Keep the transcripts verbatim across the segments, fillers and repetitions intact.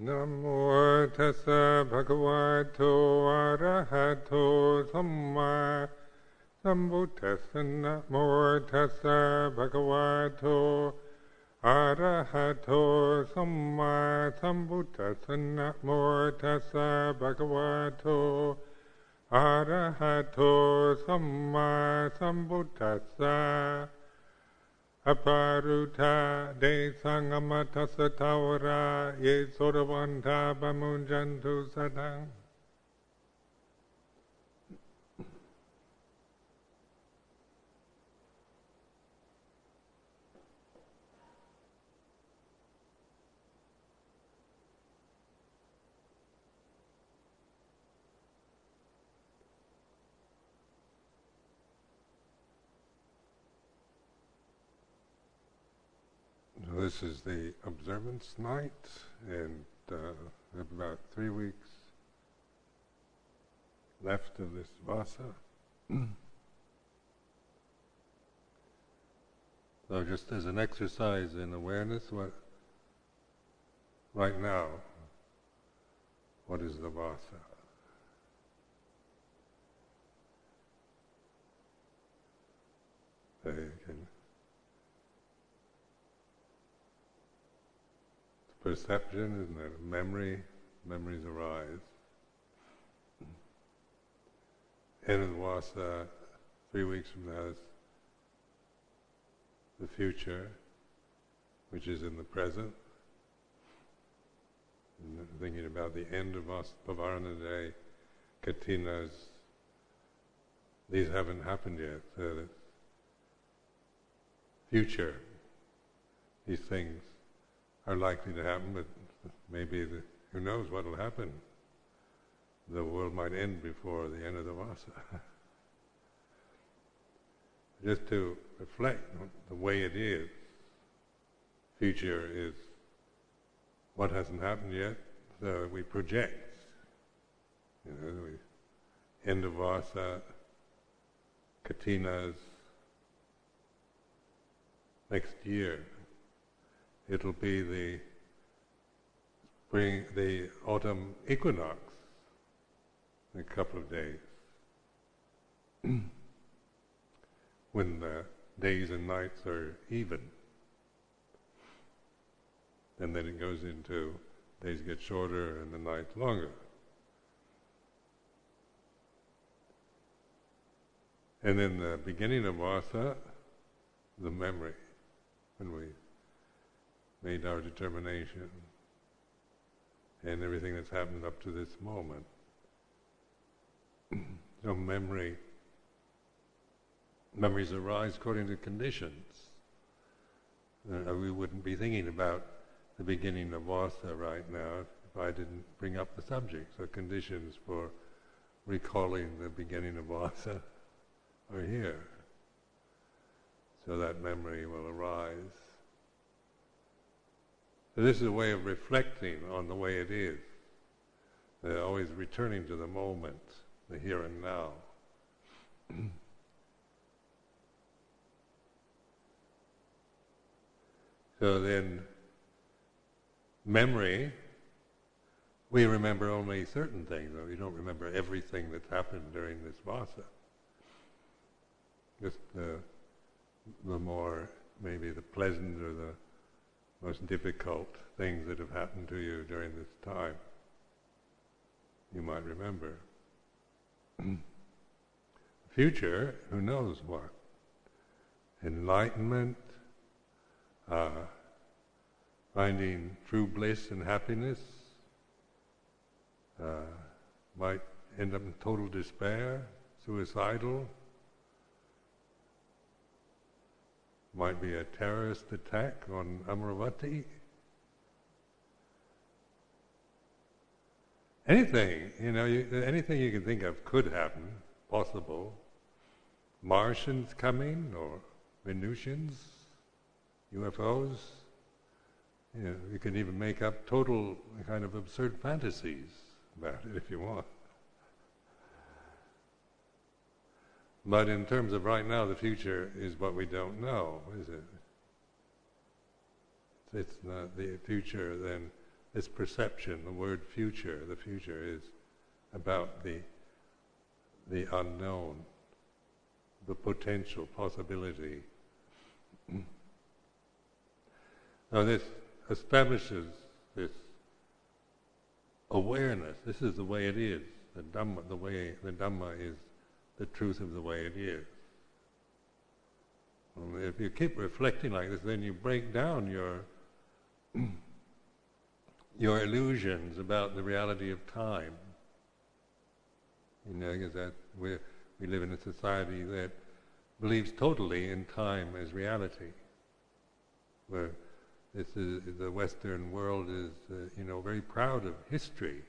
Namo tassa bhagavato arahato samma sambuddhassa. Namo tassa bhagavato arahato samma sambuddhassa. Namo tassa bhagavato arahato samma sambuddhassa. Aparuta de sangamata satavara ye soravanta bamunjantu sadang. This is the observance night, and uh, about three weeks left of this Vasa. So just as an exercise in awareness, what right now, what is the Vasa? So you can perception, isn't it? Memory, memories arise. End of the Vasa, three weeks from now, is the future, which is in the present. And thinking about the end of Vasa, pavarana day, Katina's, these haven't happened yet. So the future, these things are likely to happen, but maybe the, who knows what will happen. The world might end before the end of the Vasa. Just to reflect on the way it is. Future is what hasn't happened yet, so we project. You know, we end of Vasa, Katina's, next year. It'll be the spring, the autumn equinox in a couple of days, when the days and nights are even. And then it goes into days get shorter and the nights longer. And then the beginning of Vasa, the memory, when we made our determination and everything that's happened up to this moment. So memory, memories arise according to conditions. Uh, we wouldn't be thinking about the beginning of Vasa right now if I didn't bring up the subject. So conditions for recalling the beginning of Vasa are here. So that memory will arise. So this is a way of reflecting on the way it is. They're always returning to the moment, the here and now. So then, memory, we remember only certain things, though. You don't remember everything that's happened during this Vasa. Just the, the more, maybe the pleasant or the most difficult things that have happened to you during this time, you might remember. Future, who knows what? Enlightenment, uh, finding true bliss and happiness, uh, might end up in total despair, suicidal, might be a terrorist attack on Amravati. Anything, you know, you, anything you can think of could happen, possible. Martians coming, or Venusians, U F Os. You know, you can even make up total kind of absurd fantasies about it if you want. But in terms of right now, the future is what we don't know, is it? It's not the future, then It's perception. The word future, the future is about the the unknown, the potential possibility. Now this establishes this awareness. This is the way it is. The Dhamma, the way the Dhamma is the truth of the way it is. And if you keep reflecting like this, then you break down your your illusions about the reality of time. You know, because that we we live in a society that believes totally in time as reality. Where this is the Western world is, uh, you know, very proud of history,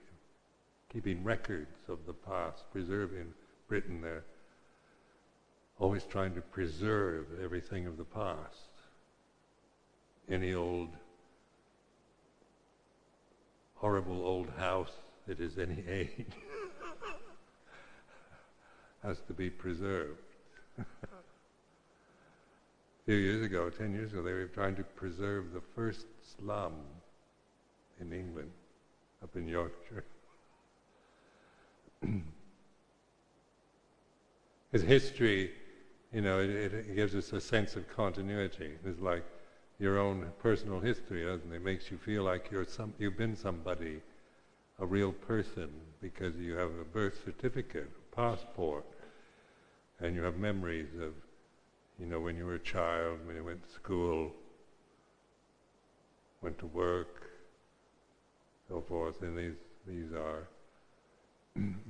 keeping records of the past, preserving. Britain, they're always trying to preserve everything of the past. Any old horrible old house that is any age has to be preserved. A few years ago, ten years ago, they were trying to preserve the first slum in England, up in Yorkshire. Because history, you know, it, it gives us a sense of continuity. It's like your own personal history, doesn't it? It makes you feel like you're some, you've been somebody, a real person, because you have a birth certificate, a passport, and you have memories of, you know, when you were a child, when you went to school, went to work, so forth, and these, these are,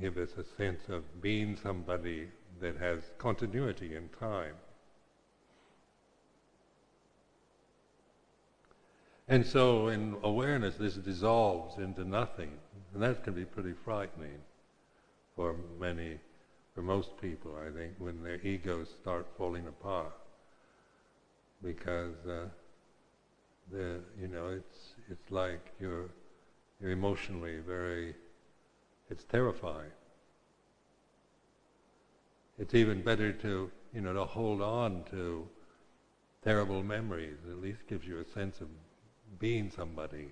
give us a sense of being somebody that has continuity in time. And so in awareness this dissolves into nothing, and that can be pretty frightening for many, for most people, I think, when their egos start falling apart, because uh, the you know it's it's like you're you're emotionally very, it's terrifying. It's even better to, you know, to hold on to terrible memories. At least gives you a sense of being somebody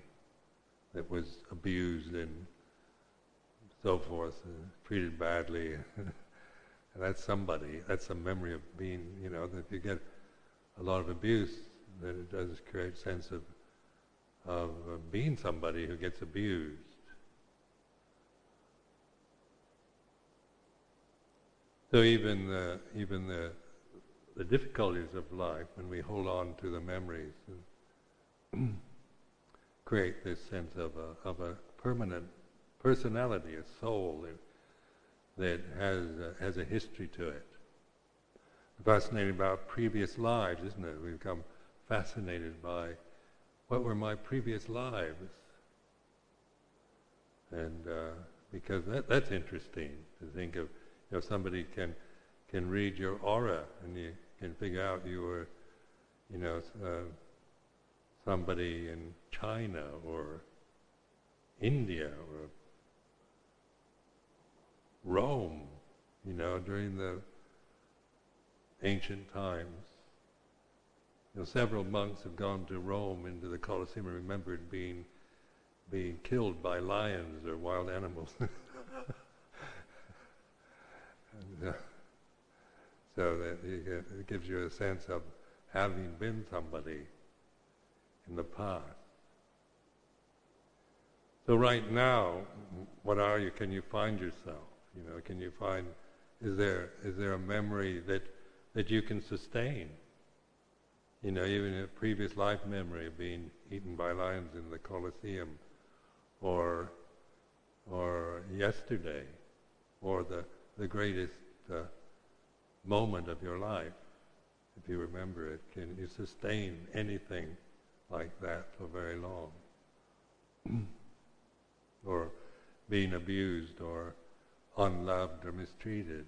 that was abused and so forth, and treated badly. And that's somebody. That's a memory of being, you know, if you get a lot of abuse, then it does create a sense of, of being somebody who gets abused. So even the, even the the difficulties of life, when we hold on to the memories, and create this sense of a of a permanent personality, a soul that, that has a, has a history to it. Fascinating about previous lives, isn't it? We become fascinated by what were my previous lives, and uh, because that that's interesting to think of. You know, somebody can can read your aura, and you can figure out you were, you know, uh, somebody in China or India or Rome, you know, during the ancient times. You know, several monks have gone to Rome into the Colosseum and remembered being being killed by lions or wild animals. And, uh, so that you get, it gives you a sense of having been somebody in the past. So right now, what are you? Can you find yourself? You know, can you find? Is there is there a memory that that you can sustain? You know, even a previous life memory of being eaten by lions in the Colosseum, or or yesterday, or the. the greatest uh, moment of your life, if you remember it. Can you sustain anything like that for very long? Or being abused or unloved or mistreated.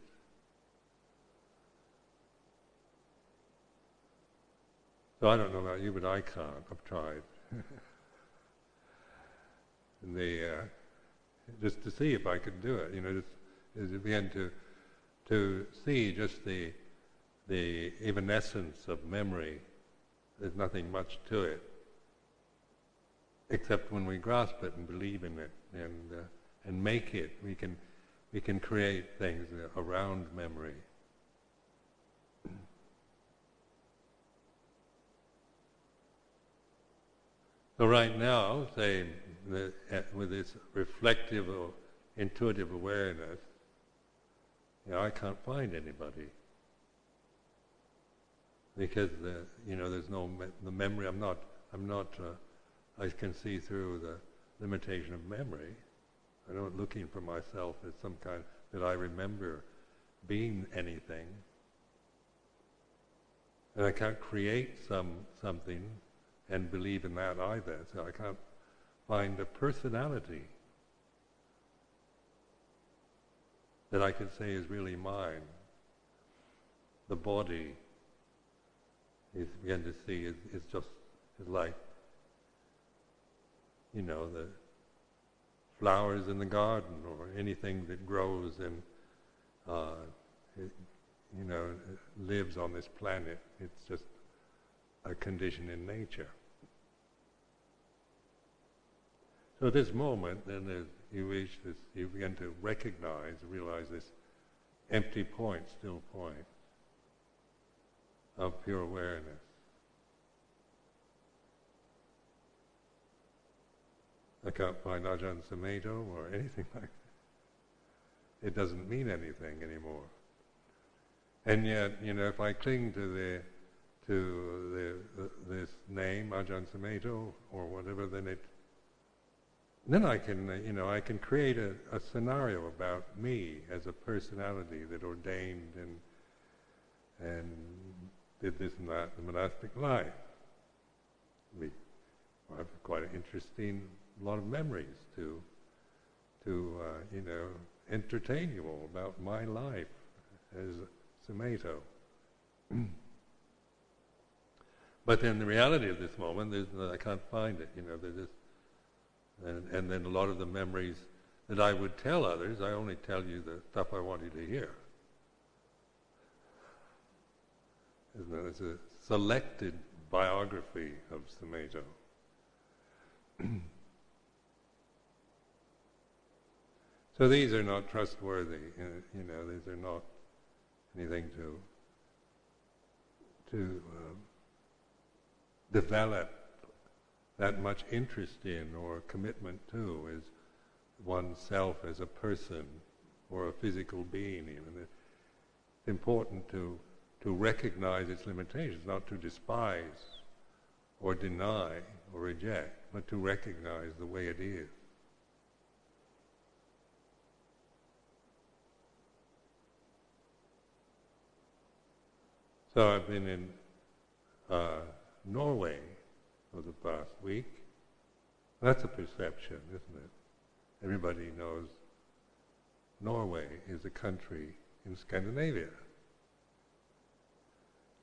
So I don't know about you, but I can't. I've tried. And they, uh, just to see if I could do it, you know, just is to begin to to see just the the evanescence of memory. There's nothing much to it. except when we grasp it and believe in it and uh, and make it, we can we can create things around memory. So right now, say the, with this reflective or intuitive awareness, you know, I can't find anybody. Because the, you know, there's no me the memory. I'm not. I'm not. Uh, I can see through the limitation of memory. I'm not looking for myself as some kind that I remember being anything. And I can't create some something and believe in that either. So I can't find a personality that I could say is really mine. The body. You begin to see is is just is like, you know, the flowers in the garden or anything that grows and uh, it, you know, lives on this planet. It's just a condition in nature. So at this moment, then you reach this. You begin to recognize, realize this empty point, still point of pure awareness. I can't find Ajahn Sumedho or anything like that. It doesn't mean anything anymore. And yet, you know, if I cling to the to the, uh, this name Ajahn Sumedho or whatever, then it then I can uh, you know I can create a, a scenario about me as a personality that ordained and and did this and that in the monastic life. We have quite an interesting lot of memories to, to uh, you know, entertain you all about my life as Sumedho. But then the reality of this moment, there's no, I can't find it. You know, there's just, and, and then a lot of the memories that I would tell others, I only tell you the stuff I want you to hear. It's a selected biography of Sumedho. So these are not trustworthy. You know, these are not anything to to um, develop that much interest in or commitment to, is oneself as a person or a physical being. Even it's important to. to recognize its limitations, not to despise or deny or reject, but to recognize the way it is. So I've been in uh, Norway for the past week. That's a perception, isn't it? Everybody knows Norway is a country in Scandinavia,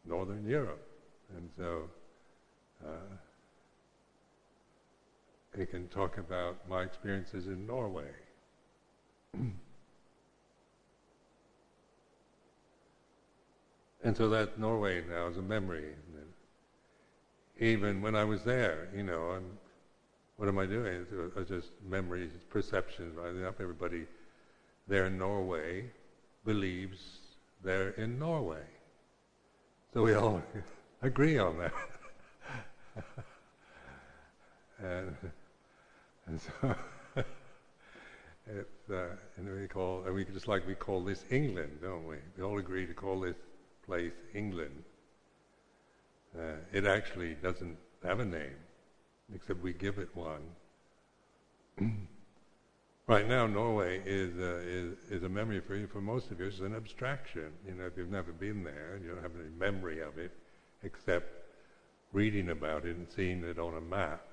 Northern Europe, and so uh, I can talk about my experiences in Norway. And so that Norway now is a memory. Isn't it? Even when I was there, you know, I'm, what am I doing? It's just memories, perceptions rising up. Everybody there in Norway believes they're in Norway. So we all agree on that. and, and so it's, uh, and we call, and we just like we call this England, don't we? We all agree to call this place England. Uh, it actually doesn't have a name, except we give it one. Right now, Norway is a, is, is a memory for you. For most of you, it's an abstraction. You know, if you've never been there, you don't have any memory of it, except reading about it and seeing it on a map.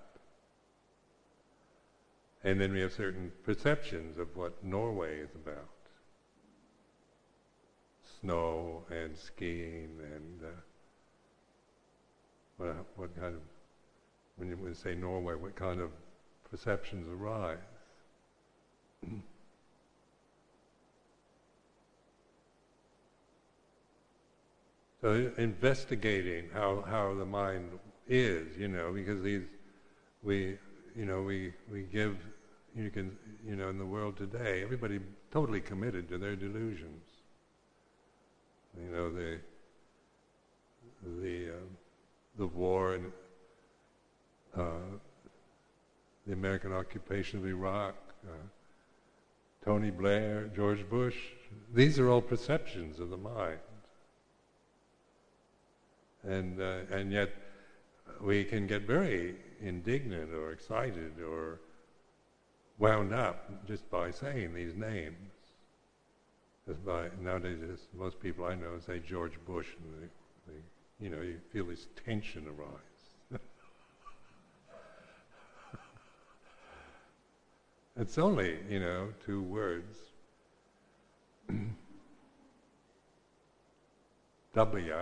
And then we have certain perceptions of what Norway is about. Snow and skiing and uh, what, what kind of, when you say Norway, what kind of perceptions arise? So investigating how how the mind is, you know, because these we you know, we we give, you can, you know, in the world today, everybody totally committed to their delusions. You know, the the uh, the war and uh, the American occupation of Iraq, uh, Tony Blair, George Bush. These are all perceptions of the mind. And uh, and yet we can get very indignant or excited or wound up just by saying these names. Just by, nowadays, most people I know say George Bush, and they, they, you know, you feel this tension arise. It's only, you know, two words. W.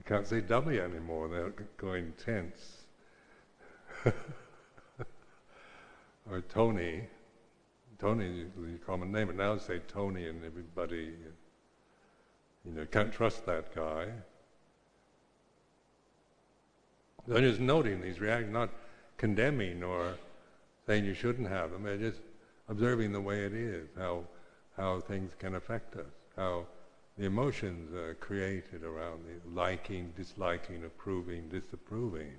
You can't say W anymore without going tense. Or Tony. Tony is the common name, but now say Tony and everybody, you know, can't trust that guy. They're just noting these reactions, not condemning or saying you shouldn't have them. They're just observing the way it is, how how things can affect us, how the emotions are created around the liking, disliking, approving, disapproving.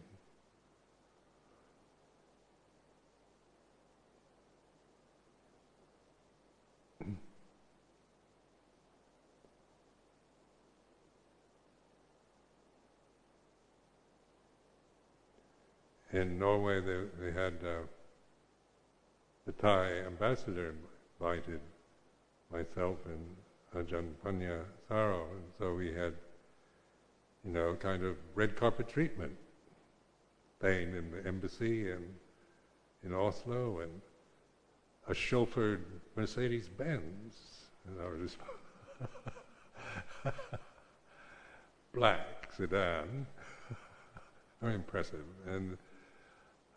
In Norway, they, they had uh, the Thai ambassador invited myself and Ajahn Panya Saro, and so we had, you know, kind of red carpet treatment, staying in the embassy and in Oslo, and a chauffeured Mercedes Benz, and I was just black sedan, very impressive, and.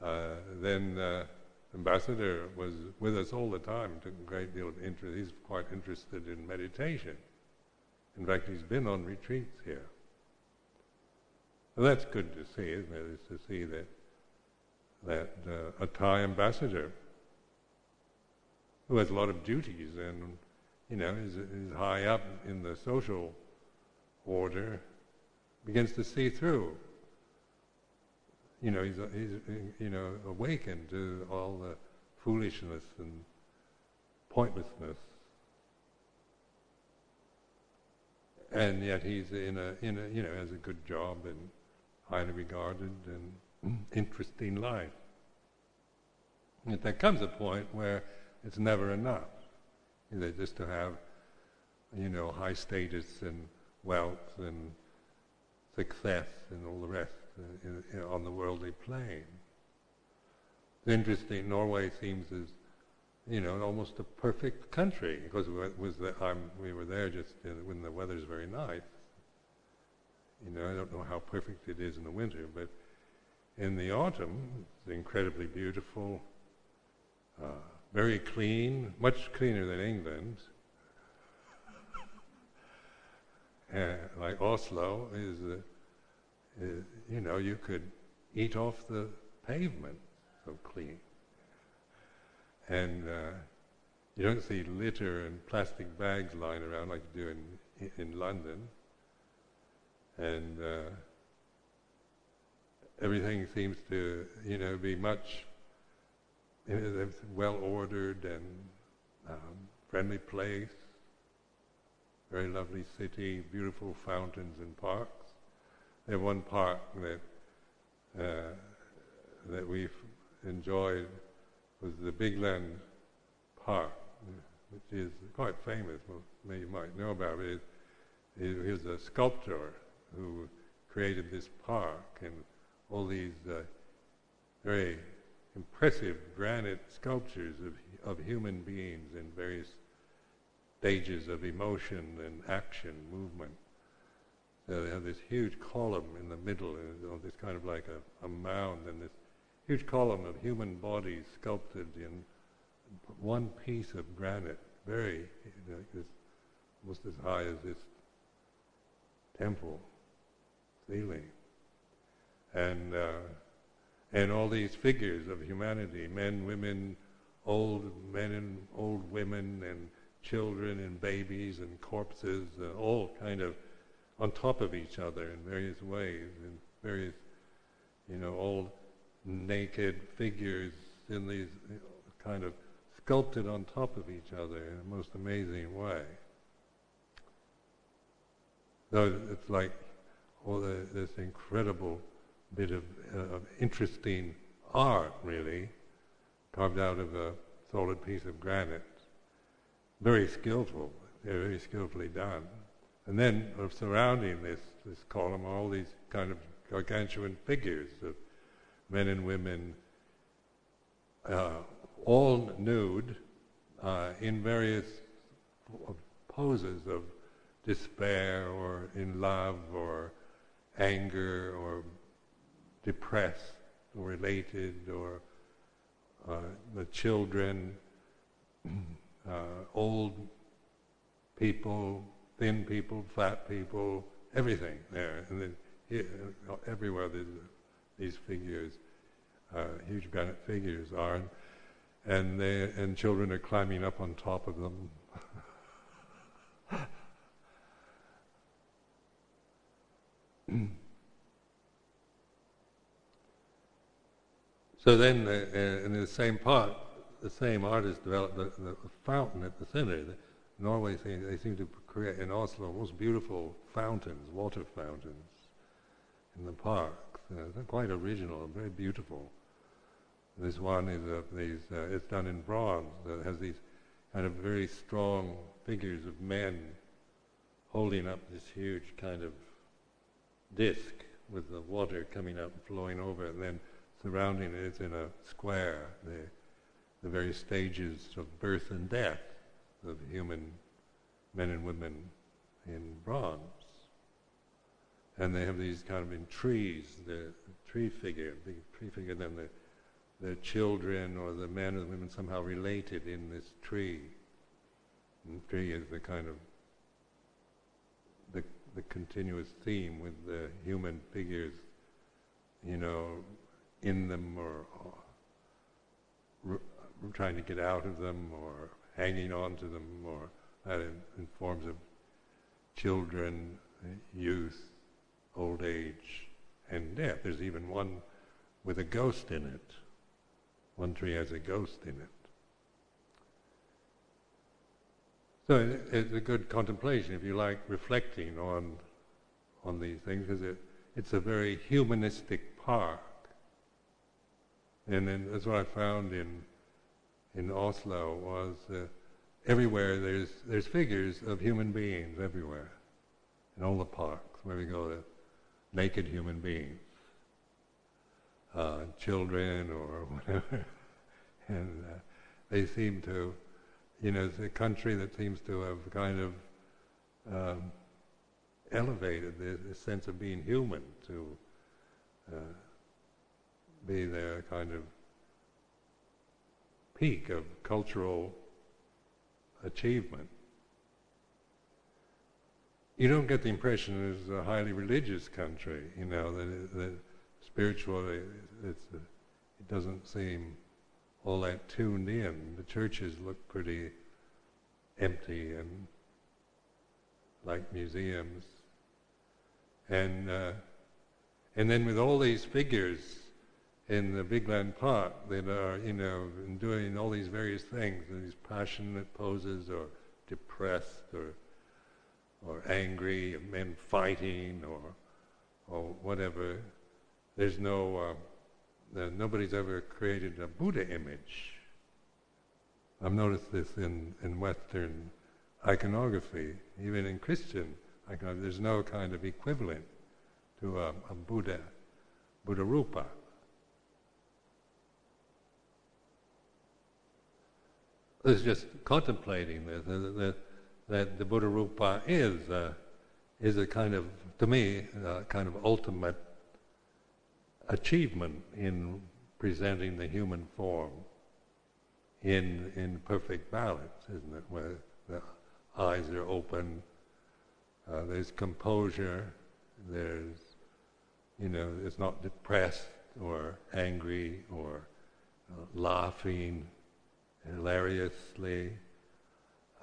Uh, then the uh, ambassador was with us all the time, took a great deal of interest. He's quite interested in meditation. In fact, he's been on retreats here. And that's good to see, isn't it? It's to see that, that uh, a Thai ambassador who has a lot of duties and, you know, is, is high up in the social order begins to see through. You know, he's, he's, you know, awakened to all the foolishness and pointlessness, and yet he's in a, in a, you know, has a good job and highly regarded and interesting life. And there comes a point where it's never enough, you know, just to have, you know, high status and wealth and success and all the rest. In, in, on the worldly plane. It's interesting, Norway seems as, you know, almost a perfect country, because we were, was the, I'm, we were there just uh, when the weather's very nice. You know, I don't know how perfect it is in the winter, but in the autumn, it's incredibly beautiful, uh, very clean, much cleaner than England. uh, like Oslo is... Uh, Uh, you know, you could eat off the pavement, so clean. And uh, you don't see litter and plastic bags lying around like you do in in London. And uh, everything seems to, you know, be much you know, well-ordered and um, friendly place, very lovely city, beautiful fountains and parks. There's one park that uh, that we've enjoyed was the Bigland Park, which is quite famous. Well, maybe you might know about it. He was a sculptor who created this park and all these uh, very impressive granite sculptures of of human beings in various stages of emotion and action, movement. Uh, they have this huge column in the middle, uh, this kind of like a, a mound, and this huge column of human bodies sculpted in one piece of granite, very, you know, this, almost as high as this temple ceiling. and uh, and all these figures of humanity, men, women, old men and old women, and children and babies and corpses, uh, all kind of on top of each other in various ways, in various, you know, all naked figures in these kind of sculpted on top of each other in a most amazing way. So it's like all the, this incredible bit of, uh, of interesting art, really, carved out of a solid piece of granite. Very skillful, very skillfully done. And then uh, surrounding this, this column are all these kind of gargantuan figures of men and women, uh, all nude, uh, in various poses of despair, or in love, or anger, or depressed, or related, or uh, the children, uh, old people, thin people, fat people, everything there. And then here, everywhere there's, these figures, uh, huge granite figures are, and they and children are climbing up on top of them. So then, uh, in the same part, the same artist developed the, the fountain at the center. The Norway, thing, they seem to create in Oslo most beautiful fountains, water fountains, in the parks. Uh, they're quite original and very beautiful. This one is uh, these. Uh, it's done in bronze. It has these kind of very strong figures of men holding up this huge kind of disc with the water coming up and flowing over, and then surrounding it in a square, the, the various stages of birth and death of human men and women in bronze. And they have these kind of in trees, the tree figure, the tree figure, and then the, the children or the men and women somehow related in this tree. And the tree is the kind of the, the continuous theme with the human figures, you know, in them, or, or r trying to get out of them, or hanging on to them, or that in, in forms of children, youth, old age, and death. There's even one with a ghost in it. One tree has a ghost in it. So it, it's a good contemplation, if you like, reflecting on on these things, because it, it's a very humanistic part. And then that's what I found in in Oslo was uh, everywhere there's there's figures of human beings everywhere, in all the parks where we go, to naked human beings, uh, children or whatever, and uh, they seem to, you know, it's a country that seems to have kind of um, elevated this, this sense of being human to. Uh, be their kind of peak of cultural achievement. You don't get the impression it's a highly religious country, you know, that, it, that spiritually it's, it doesn't seem all that tuned in. The churches look pretty empty and like museums. And, uh, and then with all these figures in the Bigland Park that are, you know, doing all these various things, these passionate poses, or depressed, or or angry, or men fighting, or or whatever. There's no, uh, nobody's ever created a Buddha image. I've noticed this in, in Western iconography, even in Christian iconography. There's no kind of equivalent to a, a Buddha, Buddha Rupa. Is just contemplating this, that, that the Buddha Rupa is a, is a kind of, to me, a kind of ultimate achievement in presenting the human form in in perfect balance, isn't it? Where the eyes are open, uh, there's composure, there's you know, is not depressed or angry or uh, laughing hilariously,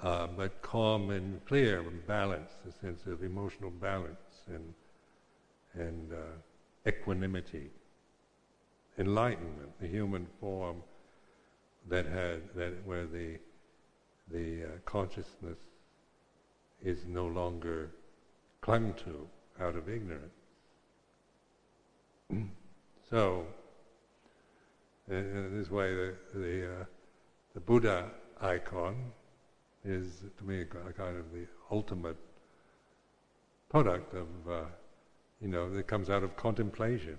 uh, but calm and clear and balanced, a sense of emotional balance and and uh, equanimity, enlightenment, the human form that had that where the the uh, consciousness is no longer clung to out of ignorance. So, in this way, the the, uh, the Buddha icon is, to me, a kind of the ultimate product of, uh, you know, that comes out of contemplation,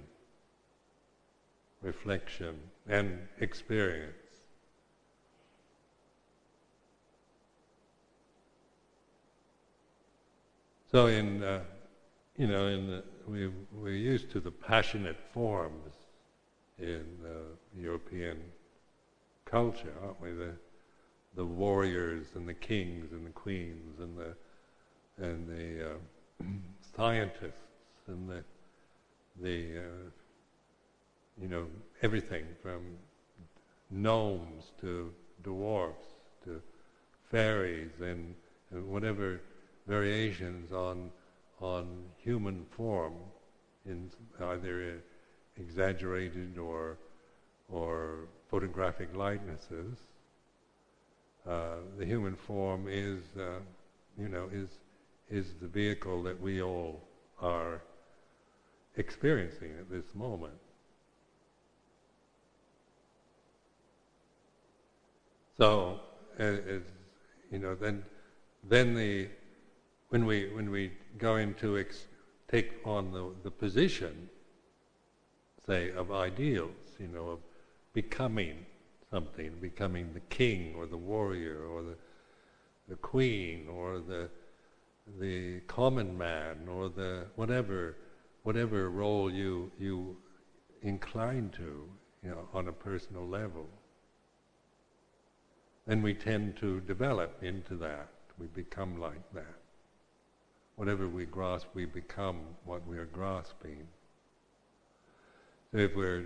reflection, and experience. So, in uh, you know, in the, we we're used to the passionate forms in uh, European culture, aren't we? The the warriors and the kings and the queens and the and the uh, scientists and the the uh, you know, everything from gnomes to dwarfs to fairies and, and whatever variations on on human form, in either exaggerated or or photographic likenesses. Uh, the human form is, uh, you know, is is the vehicle that we all are experiencing at this moment. So, as you know, then then the When we when we go into ex- take on the, the position, say, of ideals, you know, of becoming something, becoming the king or the warrior or the the queen or the the common man or the whatever whatever role you you incline to, you know, on a personal level, then we tend to develop into that. We become like that. Whatever we grasp, we become what we are grasping. So if we're,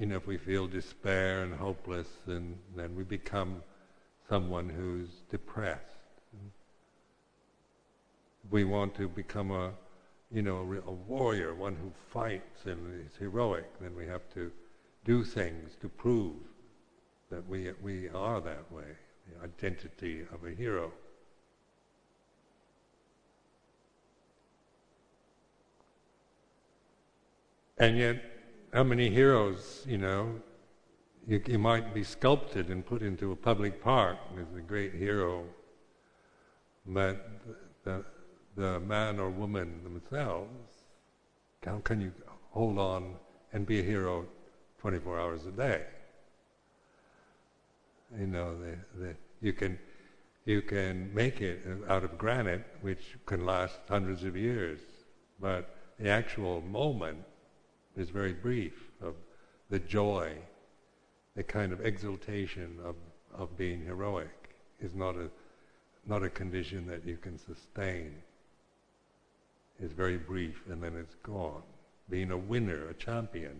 you know, if we feel despair and hopeless, then, then we become someone who's depressed. If we want to become a, you know, a, a warrior, one who fights and is heroic, then we have to do things to prove that we we are that way, the identity of a hero. And yet, how many heroes, you know, you, you might be sculpted and put into a public park as a great hero, but the, the man or woman themselves, how can you hold on and be a hero twenty-four hours a day? You know, the, the, you can you can make it out of granite, which can last hundreds of years, but the actual moment is very brief, of the joy, the kind of exultation of, of being heroic is not a not a condition that you can sustain. It's very brief and then it's gone. Being a winner, a champion.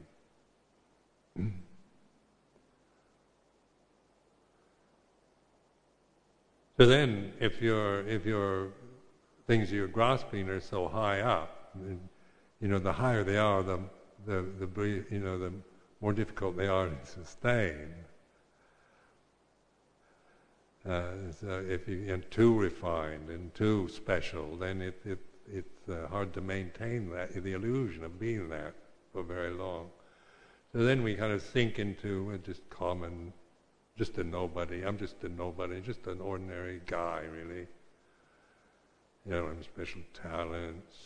So then if your if your things you're grasping are so high up, you know, the higher they are, the The, the you know, the more difficult they are to sustain. Uh, so if you're too refined and too special, then it, it it's uh, hard to maintain that, the illusion of being that, for very long. So then we kind of sink into uh, just common, just a nobody. I'm just a nobody, just an ordinary guy, really. You know, I'm special talents,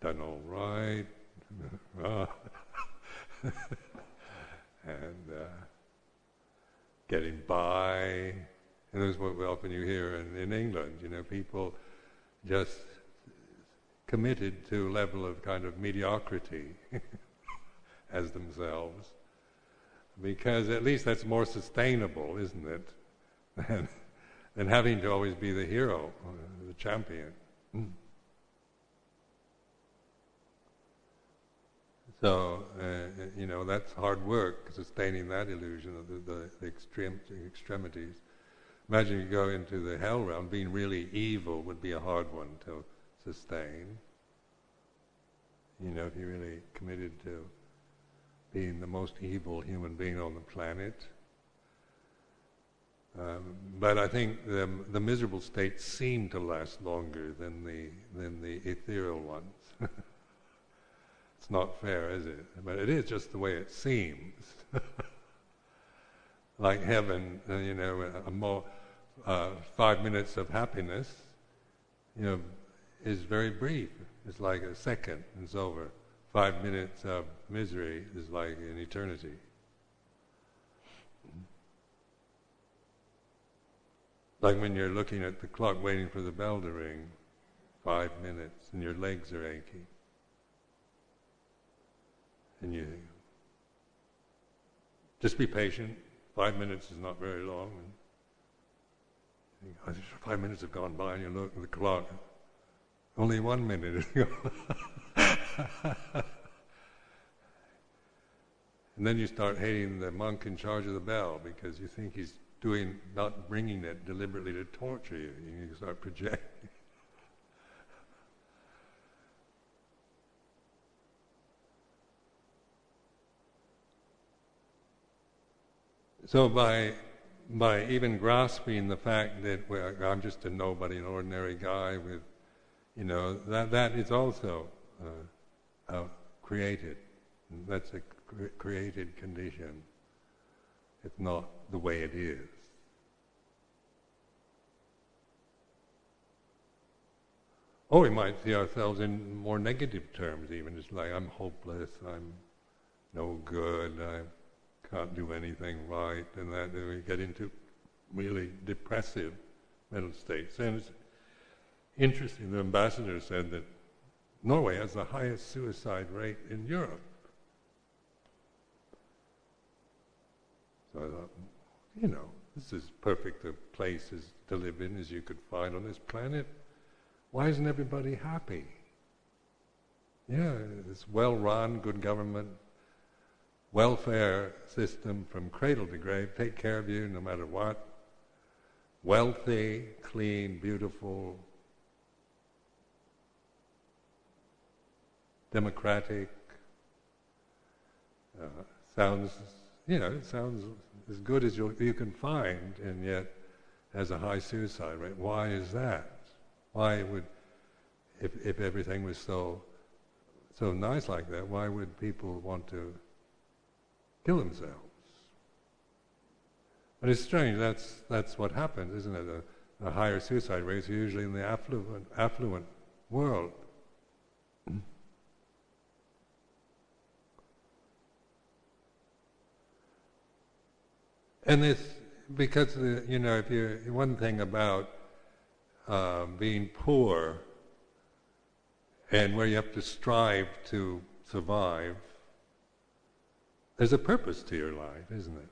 done all right. and uh, getting by, and that's what we often you hear in, in England. You know, people just committed to a level of kind of mediocrity as themselves, because at least that's more sustainable, isn't it, than, than having to always be the hero, or the champion. Mm. So, uh, you know, that's hard work, sustaining that illusion of the, the, the extreme, extremities. Imagine you go into the hell realm, being really evil would be a hard one to sustain. You know, if you're really committed to being the most evil human being on the planet. Um, but I think the, the miserable states seem to last longer than the than the ethereal ones. It's not fair, is it? But it is just the way it seems. Like heaven, you know, a more uh, five minutes of happiness, you know, is very brief. It's like a second, it's over. Five minutes of misery is like an eternity. Like when you're looking at the clock waiting for the bell to ring, five minutes, and your legs are aching. And you think, just be patient, five minutes is not very long. And you think, oh, five minutes have gone by, and you look at the clock, only one minute is gone. And then you start hating the monk in charge of the bell, because you think he's doing, not bringing it deliberately to torture you. You start projecting. So by by even grasping the fact that well, I'm just a nobody, an ordinary guy with, you know, that that is also uh, uh, created. That's a cre- created condition. It's not the way it is. Or we might see ourselves in more negative terms even. It's like, I'm hopeless, I'm no good, I can't do anything right, and that, and we get into really depressive mental states. And it's interesting, the ambassador said that Norway has the highest suicide rate in Europe. So I thought, you know, this is perfect a place as to live in as you could find on this planet. Why isn't everybody happy? Yeah, this well-run, good government, welfare system from cradle to grave, take care of you no matter what. Wealthy, clean, beautiful, democratic, uh, sounds... You know, it sounds as good as you you can find, and yet has a high suicide rate. Why is that? Why would, if if everything was so so nice like that, why would people want to kill themselves? But it's strange. That's that's what happens, isn't it? The, the higher suicide rates are usually in the affluent affluent world. And this, because, the, you know, if you one thing about uh, being poor and where you have to strive to survive, there's a purpose to your life, isn't it?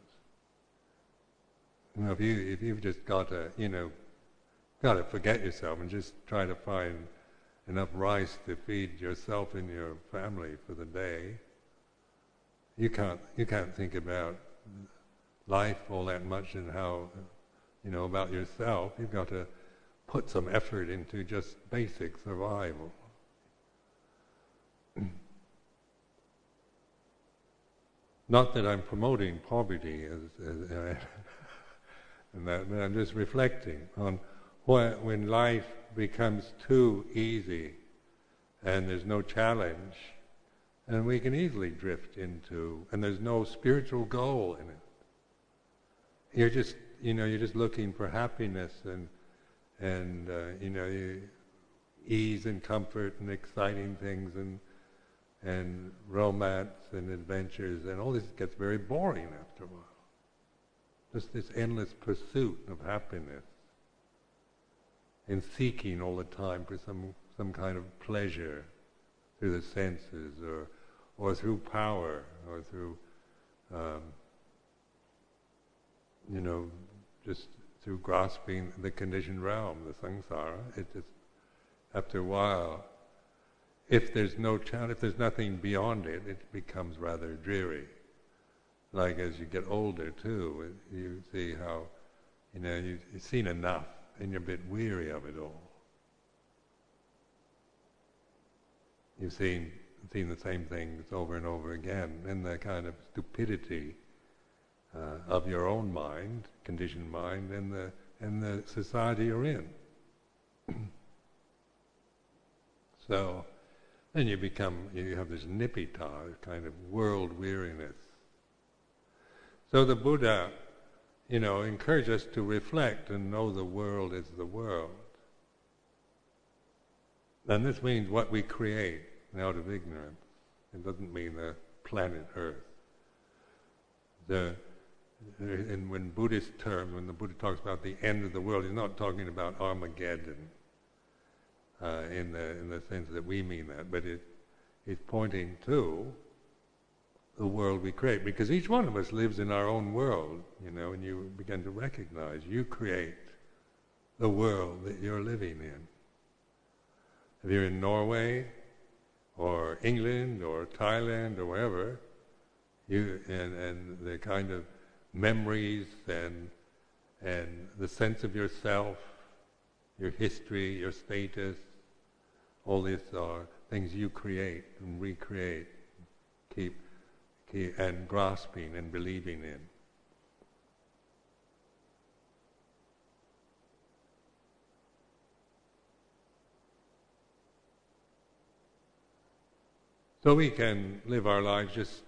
You know, if you if you've just got to, you know, got to forget yourself and just try to find enough rice to feed yourself and your family for the day, you can't you can't think about life all that much and how, you know, about yourself. You've got to put some effort into just basic survival. Not that I'm promoting poverty, as, as, uh, and that, but I'm just reflecting on what, when life becomes too easy and there's no challenge, and we can easily drift into, and there's no spiritual goal in it. You're just, you know, you're just looking for happiness and, and uh, you know, you ease and comfort and exciting things and and romance and adventures, and all this gets very boring after a while. Just this endless pursuit of happiness and seeking all the time for some, some kind of pleasure through the senses or or through power or through. Um, you know, just through grasping the conditioned realm, the samsara, it just, after a while, if there's no challenge, if there's nothing beyond it, it becomes rather dreary. Like as you get older too, you see how, you know, you've seen enough and you're a bit weary of it all. You've seen, seen the same things over and over again, and the kind of stupidity uh, of your own mind, conditioned mind, and the, and the society you're in. So, then you become, you have this nippita, kind of world weariness. So the Buddha, you know, encouraged us to reflect and know the world is the world. And this means what we create out of ignorance. It doesn't mean the planet Earth. The, and when Buddhist terms, when the Buddha talks about the end of the world, he's not talking about Armageddon uh, in the in the sense that we mean that, but it, it's pointing to the world we create, because each one of us lives in our own world, you know, and you begin to recognize you create the world that you're living in. If you're in Norway, or England, or Thailand, or wherever, you and, and the kind of memories and and the sense of yourself, your history, your status, all these are things you create and recreate, keep, keep and grasping and believing in. So we can live our lives just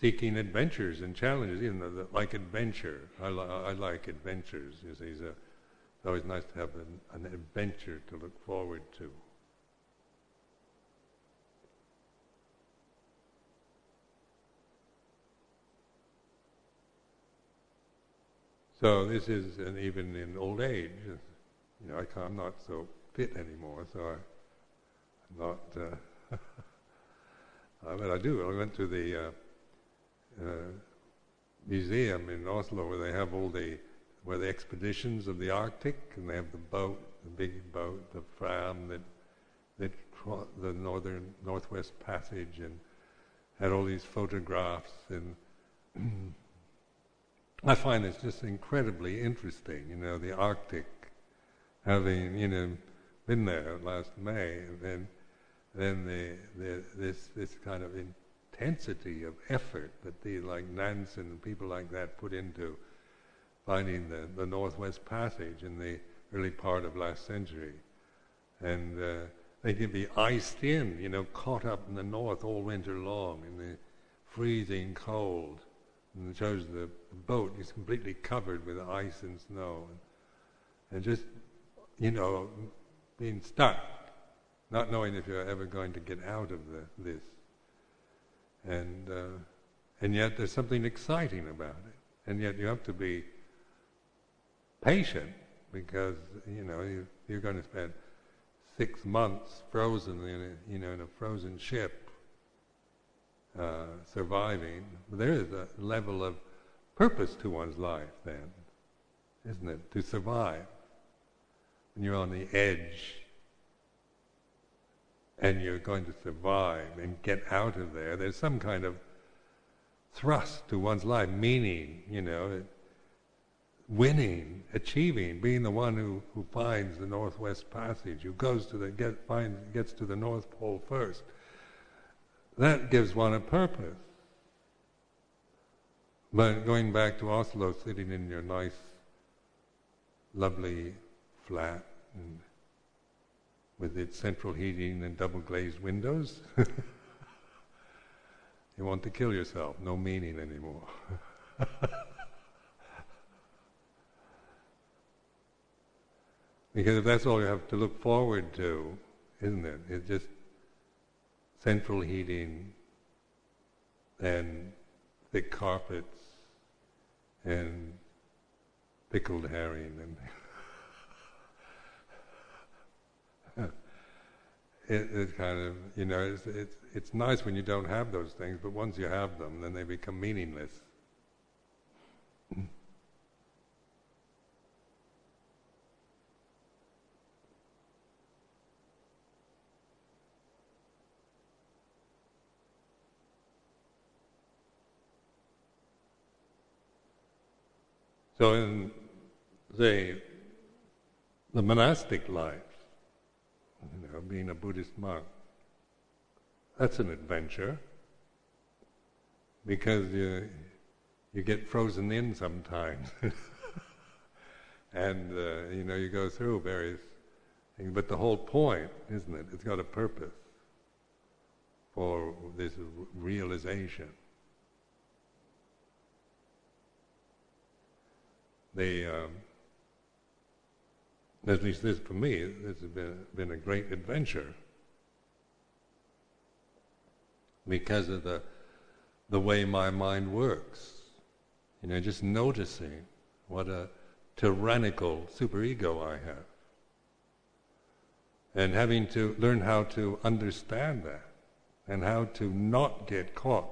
seeking adventures and challenges, even though the, like adventure. I, li- I like adventures, you see. So it's always nice to have an, an adventure to look forward to. So this is, and even in old age, you know, I can't, I'm not so fit anymore, so I, I'm not... Uh, I mean, I do. I went to the uh, uh, museum in Oslo where they have all the where the expeditions of the Arctic, and they have the boat, the big boat, the Fram, that that tro- the northern northwest passage, and had all these photographs. And I find it's just incredibly interesting. You know, the Arctic, having you know been there last May, and then. Then the, the, this this kind of intensity of effort that the like Nansen and people like that put into finding the, the Northwest Passage in the early part of last century, and uh, they can be iced in, you know, caught up in the north all winter long in the freezing cold, and it shows the boat is completely covered with ice and snow, and, and just you know being stuck. Not knowing if you're ever going to get out of the, this, and uh, and yet there's something exciting about it, and yet you have to be patient because you know you, you're going to spend six months frozen in a, you know in a frozen ship, uh, surviving. But there is a level of purpose to one's life then, isn't it? To survive when you're on the edge. And you're going to survive and get out of there. There's some kind of thrust to one's life, meaning, you know, winning, achieving, being the one who, who finds the Northwest Passage, who goes to the get, finds, gets to the North Pole first. That gives one a purpose. But going back to Oslo, sitting in your nice, lovely flat and with its central heating and double-glazed windows, you want to kill yourself. No meaning anymore. Because if that's all you have to look forward to, isn't it? It's just central heating and thick carpets and pickled herring and... It, it kind of, you know, it's, it's it's nice when you don't have those things, but once you have them, then they become meaningless. So in, say, the monastic life, you know, being a Buddhist monk, that's an adventure, because you you get frozen in sometimes, and uh, you know you go through various things. But the whole point, isn't it? It's got a purpose for this realization. They, um, at least this for me, this has been, been a great adventure, because of the the way my mind works. You know, just noticing what a tyrannical superego I have, and having to learn how to understand that, and how to not get caught,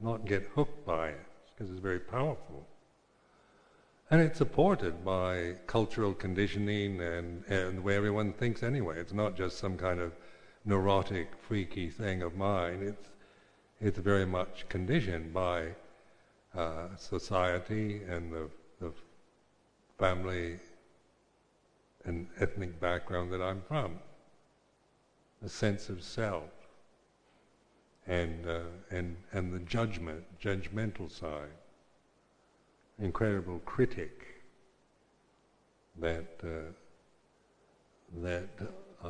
not get hooked by it, because it's very powerful. And it's supported by cultural conditioning and, and the way everyone thinks anyway. It's not just some kind of neurotic, freaky thing of mine. It's it's very much conditioned by uh, society and the, the family and ethnic background that I'm from. The sense of self and uh, and and the judgment, judgmental side. Incredible critic that uh, that uh,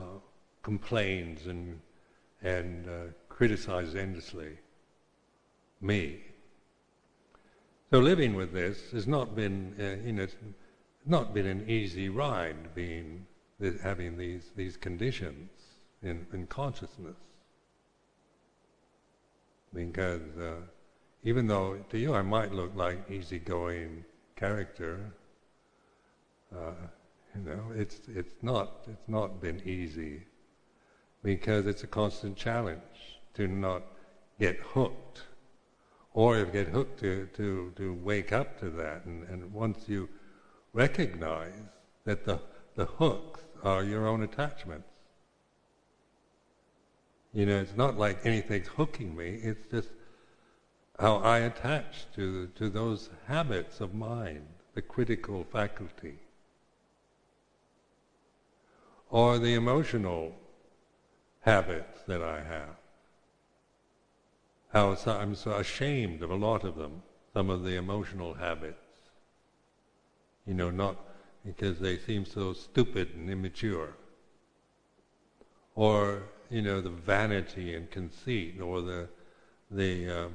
complains and and uh, criticizes endlessly me. So living with this has not been uh, you know it's not been an easy ride, being having these these conditions in, in consciousness, because. Uh, Even though to you I might look like easygoing character, uh, you know, it's it's not it's not been easy, because it's a constant challenge to not get hooked, or if you get hooked, to to to wake up to that, and, and once you recognize that the the hooks are your own attachments. You know, it's not like anything's hooking me. It's just how I attach to to those habits of mind, the critical faculty, or the emotional habits that I have. How so, I'm so ashamed of a lot of them, some of the emotional habits. You know, not because they seem so stupid and immature, or you know, the vanity and conceit, or the the um,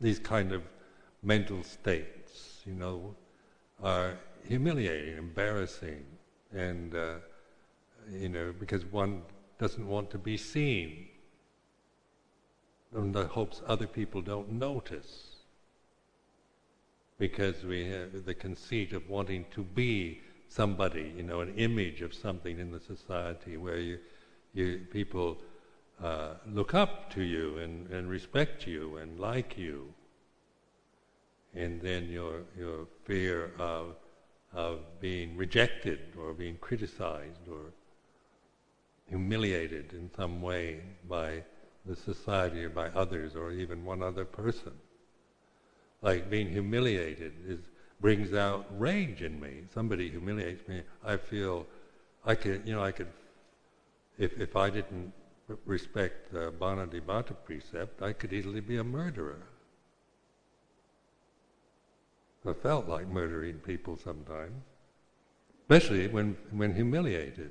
these kind of mental states, you know, are humiliating, embarrassing, and, uh, you know, because one doesn't want to be seen, and hopes other people don't notice, because we have the conceit of wanting to be somebody, you know, an image of something in the society where you, you people... Uh, look up to you and, and respect you and like you, and then your your fear of of being rejected or being criticized or humiliated in some way by the society or by others or even one other person. Like being humiliated is brings out rage in me. Somebody humiliates me, I feel I could you know I could if if I didn't respect the Bhanadivata precept, I could easily be a murderer. I felt like murdering people sometimes, especially when, when humiliated.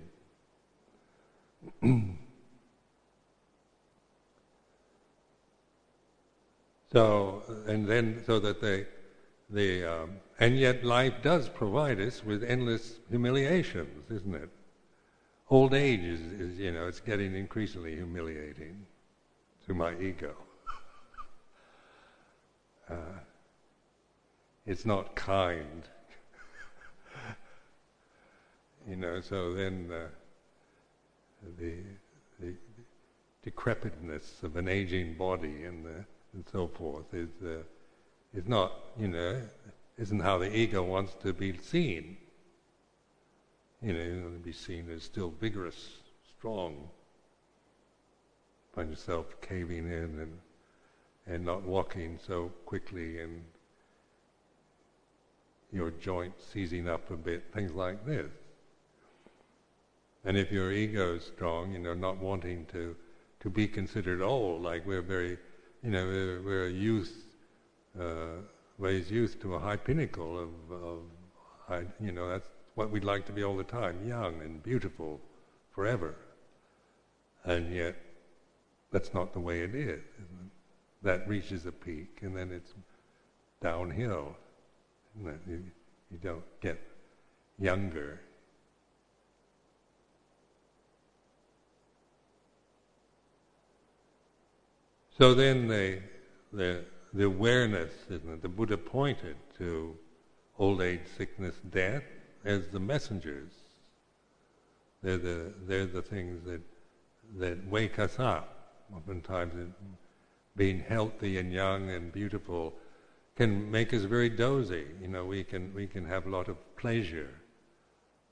so, and then, so that they, they um, and yet life does provide us with endless humiliations, isn't it? Old age is, is, you know, it's getting increasingly humiliating to my ego. Uh, it's not kind. you know, so then uh, the, the decrepitness of an aging body and, the, and so forth is, uh, is not, you know, isn't how the ego wants to be seen. You know, you want to be seen as still vigorous, strong. Find yourself caving in and and not walking so quickly and your joints seizing up a bit, things like this. And if your ego is strong, you know, not wanting to, to be considered old, like we're very, you know, we're, we're youth, uh, raised youth to a high pinnacle of, of high, you know, that's what we'd like to be all the time, young and beautiful, forever. And yet, that's not the way it is. That reaches a peak, and then it's downhill. You, you don't get younger. So then the, the, the awareness, isn't it? The Buddha pointed to old age, sickness, death as the messengers. They're the, they're the things that, that wake us up. Oftentimes it, being healthy and young and beautiful can make us very dozy. You know, we can we can have a lot of pleasure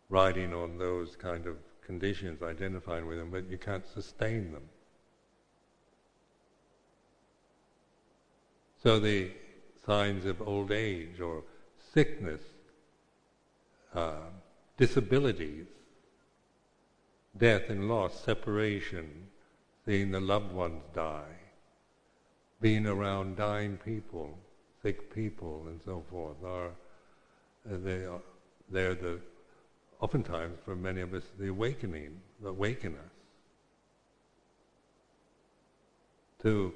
riding on those kind of conditions, identifying with them, but you can't sustain them. So the signs of old age or sickness, uh, disabilities, death and loss, separation, seeing the loved ones die, being around dying people, sick people, and so forth, are they are they're the oftentimes for many of us the awakening, the awaken us to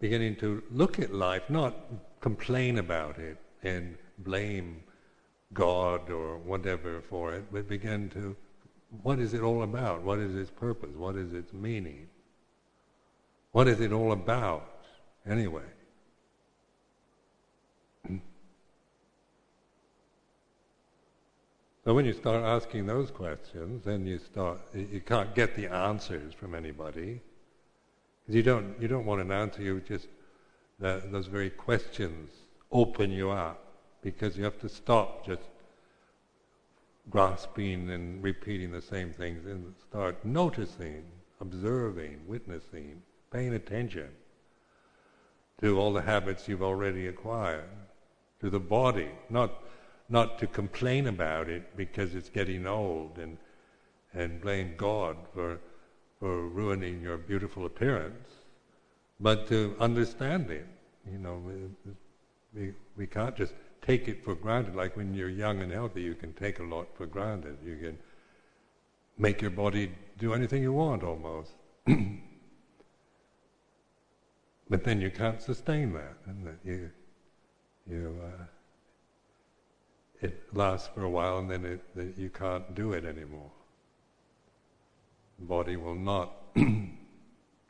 beginning to look at life, not complain about it and blame God or whatever for it, but begin to, what is it all about? What is its purpose? What is its meaning? What is it all about, anyway? So when you start asking those questions, then you start, you can't get the answers from anybody. Because you don't, you don't want an answer, you just, the, those very questions open you up, because you have to stop just grasping and repeating the same things and start noticing, observing, witnessing, paying attention to all the habits you've already acquired, to the body, not not to complain about it because it's getting old and and blame God for for ruining your beautiful appearance, but to understand it. You know, we we can't just take it for granted. Like when you're young and healthy, you can take a lot for granted. You can make your body do anything you want, almost. But then you can't sustain that, and you, you, uh, it lasts for a while, and then it, it, you can't do it anymore. The body will not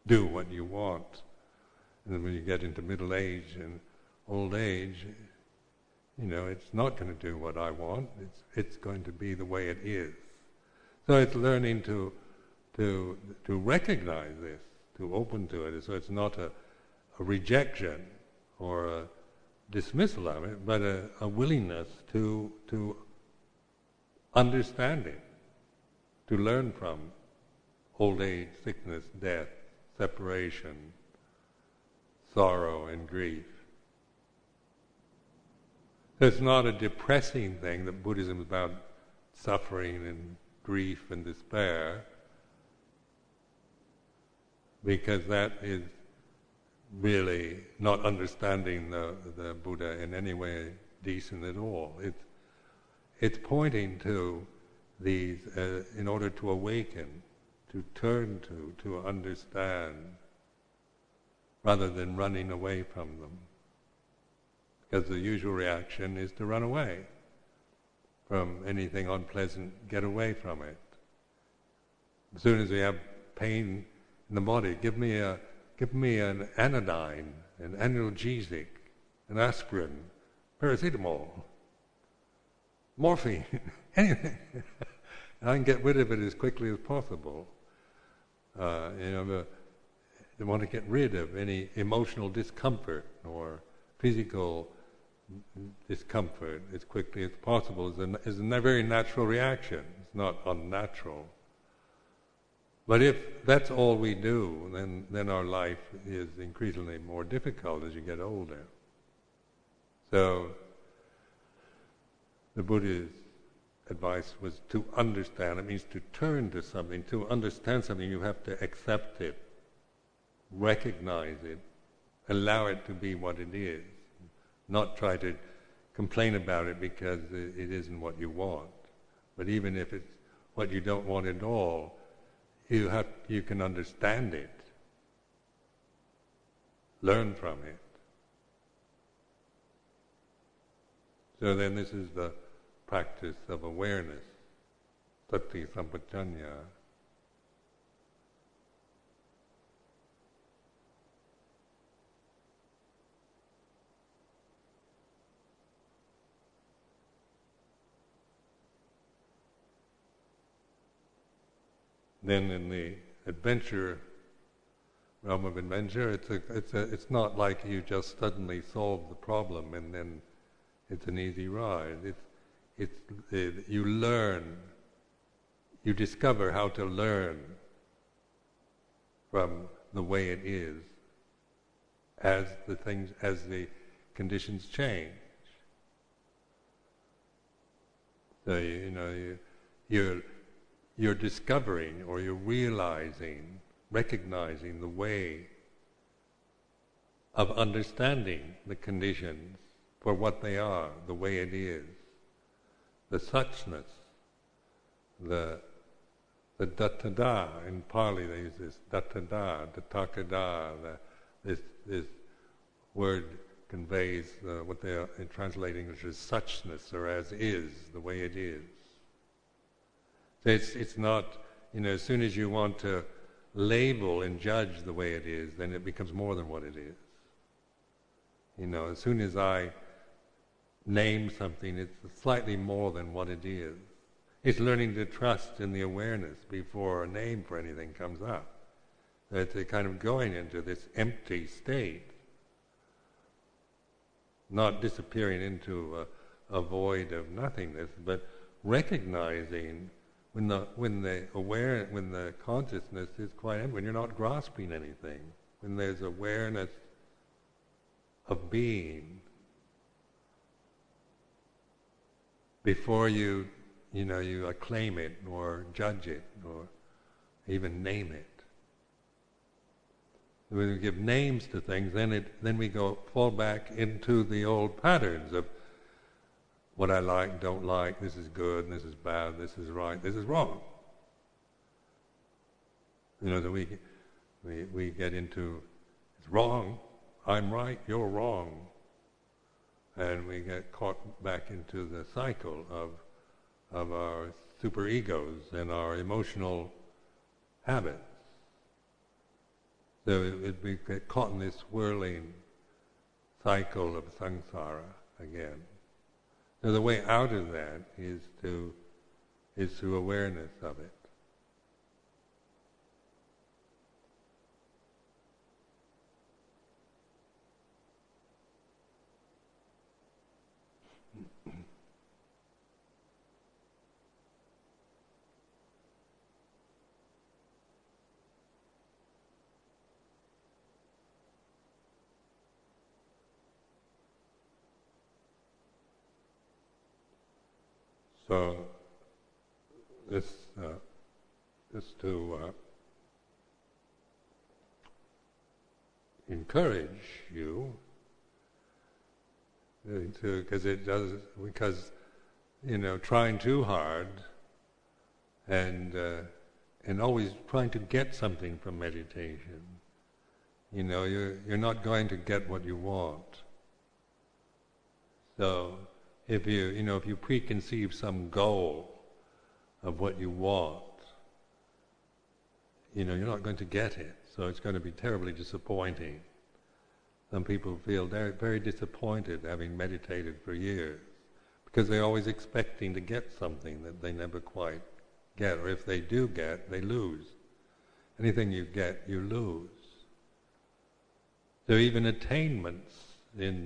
do what you want, and then when you get into middle age and old age, you know, it's not going to do what I want. It's it's going to be the way it is. So it's learning to to to recognize this, to open to it, so it's not a, a rejection or a dismissal of it, but a, a willingness to to understand it, to learn from old age, sickness, death, separation, sorrow and grief. So it's not a depressing thing that Buddhism is about suffering and grief and despair, because that is really not understanding the, the Buddha in any way decent at all. It's, it's pointing to these uh, in order to awaken, to turn to, to understand, rather than running away from them. Because the usual reaction is to run away from anything unpleasant, get away from it. As soon as we have pain in the body, give me a, give me an anodyne, an analgesic, an aspirin, paracetamol, morphine, anything. I can get rid of it as quickly as possible. Uh, you know, they want to get rid of any emotional discomfort or physical discomfort as quickly as possible. Is a, a very natural reaction. It's not unnatural. But if that's all we do, then, then our life is increasingly more difficult as you get older. So the Buddha's advice was to understand. It means to turn to something. To understand something, you have to accept it, recognize it, allow it to be what it is, not try to complain about it because it isn't what you want. But even if it's what you don't want at all, you have, you can understand it, learn from it. So then this is the practice of awareness, sati sampajanya. Then in the adventure, realm of adventure, it's a, it's a, it's not like you just suddenly solve the problem and then it's an easy ride. It's, it's it, you learn, you discover how to learn from the way it is as the things, as the conditions change. So you, you know you, you're. You're discovering, or you're realizing, recognizing the way of understanding the conditions for what they are, the way it is, the suchness, the the datada. In Pali, they use this datada, datakada. The, this this word conveys uh, what they are translating as suchness, or as is, the way it is. So it's, it's not, you know, as soon as you want to label and judge the way it is, then it becomes more than what it is. You know, as soon as I name something, it's slightly more than what it is. It's learning to trust in the awareness before a name for anything comes up. So it's a kind of going into this empty state, not disappearing into a, a void of nothingness, but recognizing When the when the aware when the consciousness is quite empty, when you're not grasping anything, when there's awareness of being, before you you know you acclaim it or judge it or even name it. When we give names to things, then it then we go fall back into the old patterns of what I like, don't like, this is good, this is bad, this is right, this is wrong. You know, that we, we we get into, it's wrong, I'm right, you're wrong. And we get caught back into the cycle of of our superegos and our emotional habits. So it, it, we get caught in this swirling cycle of samsara again. So the way out of that is to is through awareness of it. So this uh, is to uh, encourage you to, because it does, because you know trying too hard and uh, and always trying to get something from meditation, you know you're you're not going to get what you want. So If you, you know, if you preconceive some goal of what you want, you know, you're not going to get it. So it's going to be terribly disappointing. Some people feel very, very disappointed having meditated for years because they're always expecting to get something that they never quite get, or if they do get, they lose. Anything you get, you lose. So even attainments in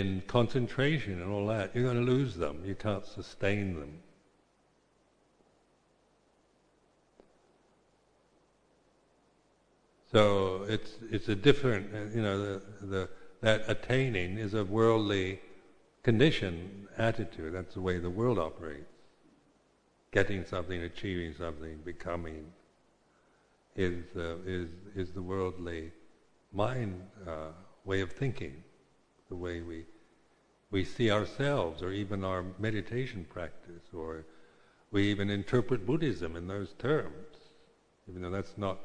in concentration and all that, you're going to lose them. You can't sustain them. So it's it's a different, you know, the, the that attaining is a worldly conditioned attitude. That's the way the world operates. Getting something, achieving something, becoming is uh, is is the worldly mind uh, way of thinking, the way we we see ourselves, or even our meditation practice, or we even interpret Buddhism in those terms, even though that's not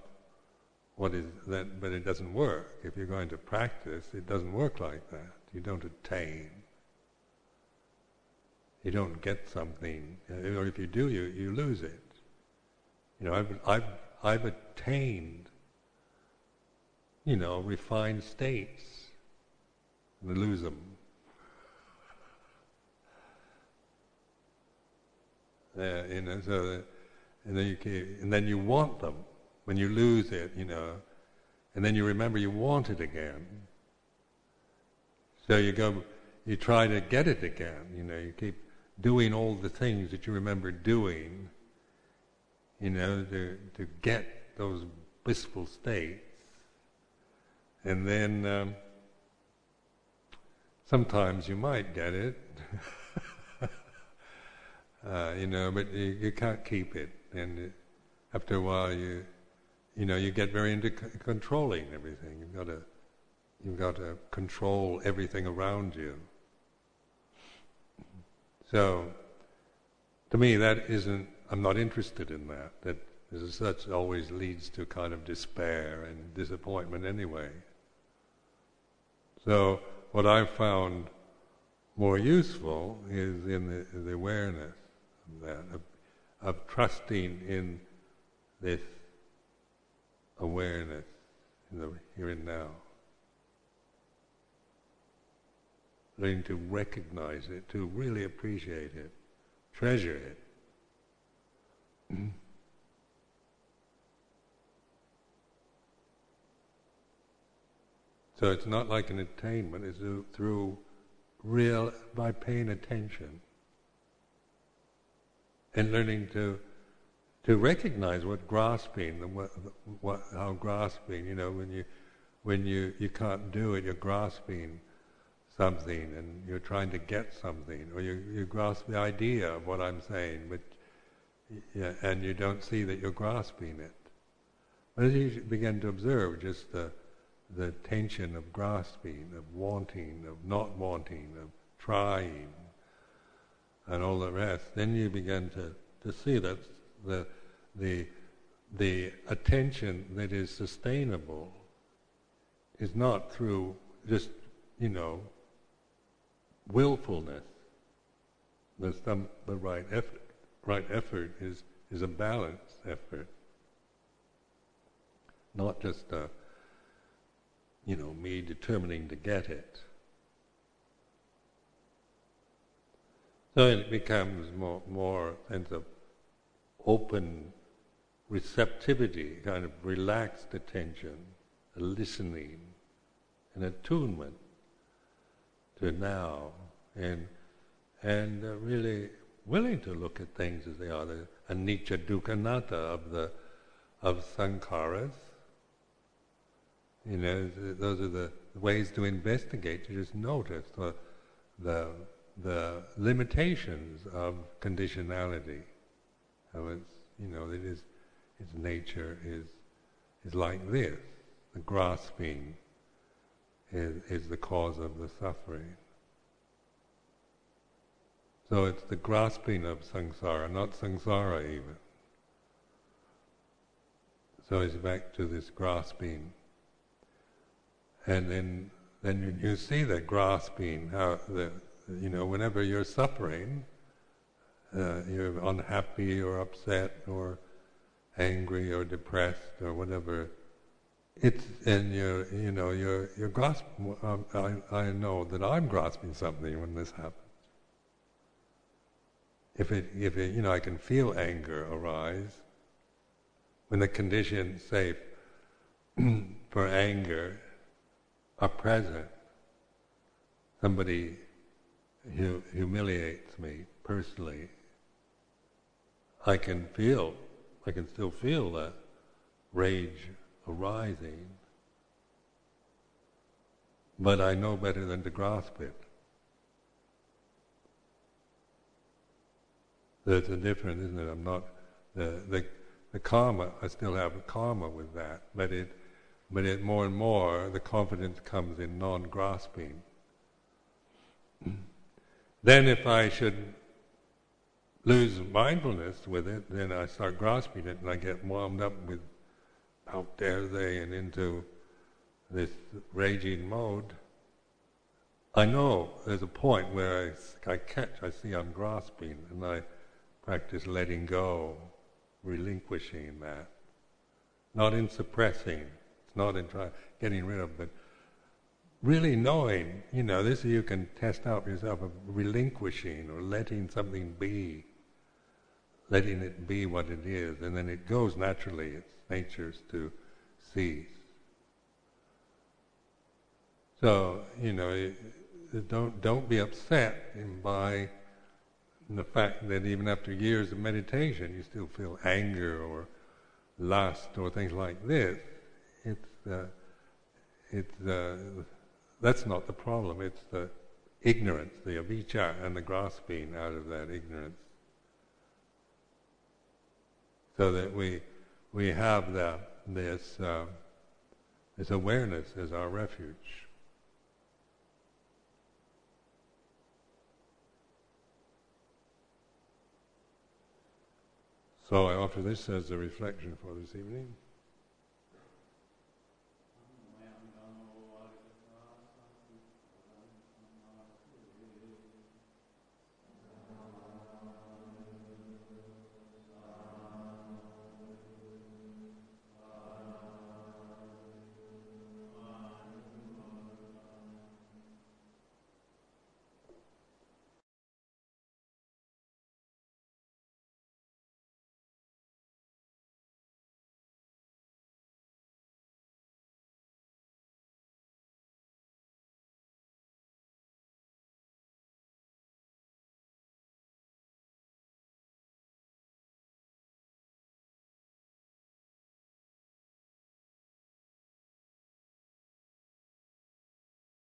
what is that. But it doesn't work. If you're going to practice, it doesn't work like that. You don't attain. You don't get something, or if you do, you, you lose it. You know, I've, I've, I've attained, you know, refined states, and I lose them. Uh, you know, so, and then you can, and then you want them when you lose it, you know, and then you remember you want it again. So you go, you try to get it again. You know, you keep doing all the things that you remember doing, you know, to to get those blissful states. And then um, sometimes you might get it, uh, you know, but you, you can't keep it. And after a while, you you know, you get very into c- controlling everything. You've got to you've got to control everything around you. So, to me, that isn't. I'm not interested in that. That, as such, always leads to kind of despair and disappointment, anyway. So, what I've found more useful is in the, the awareness of that, of, of trusting in this awareness in the here and now, learning to recognize it, to really appreciate it, treasure it. So it's not like an attainment, it's through real, by paying attention and learning to to recognize what grasping, what, what, how grasping, you know, when you when you, you can't do it, you're grasping something and you're trying to get something, or you, you grasp the idea of what I'm saying, but yeah, and you don't see that you're grasping it. But as you begin to observe just the the tension of grasping, of wanting, of not wanting, of trying, and all the rest, then you begin to, to see that the the the attention that is sustainable is not through just, you know, willfulness. There's some the right effort. Right effort is, is a balanced effort, not just a, you know, me determining to get it. So it becomes more more sense of open receptivity, kind of relaxed attention, a listening, an attunement to now, and and uh, really willing to look at things as they are, the anicca dukkhanata of the of sankharas. You know, those are the ways to investigate, to just notice the the, the limitations of conditionality. How it's, you know, it is, its nature is is like this. The grasping is is the cause of the suffering. So it's the grasping of samsara, not samsara even. So it's back to this grasping, and then then you, you see that grasping. How the, you know, whenever you're suffering, uh, you're unhappy or upset or angry or depressed or whatever. It's and you you know you're you're grasping. Um, I I know that I'm grasping something when this happens. If it, if it, you know, I can feel anger arise when the conditions, say, for anger are present. Somebody hu- humiliates me personally. I can feel, I can still feel that rage arising, but I know better than to grasp it. There's a difference, isn't it? I'm not the the, the karma. I still have a karma with that, but it but it more and more the confidence comes in non-grasping. Then, if I should lose mindfulness with it, then I start grasping it, and I get wound up with how dare they, and into this raging mode. I know there's a point where I, I catch, I see I'm grasping, and I practice letting go, relinquishing that. Not in suppressing, it's not in trying, getting rid of it. Really knowing, you know, this you can test out for yourself of relinquishing or letting something be, letting it be what it is, and then it goes naturally, its nature's to cease. So, you know, don't don't be upset by the fact that even after years of meditation you still feel anger or lust or things like this. It's uh, it's uh, that's not the problem. It's the ignorance, the avijja, and the grasping out of that ignorance. So that we we have the this uh, this awareness as our refuge. So I offer this as a reflection for this evening.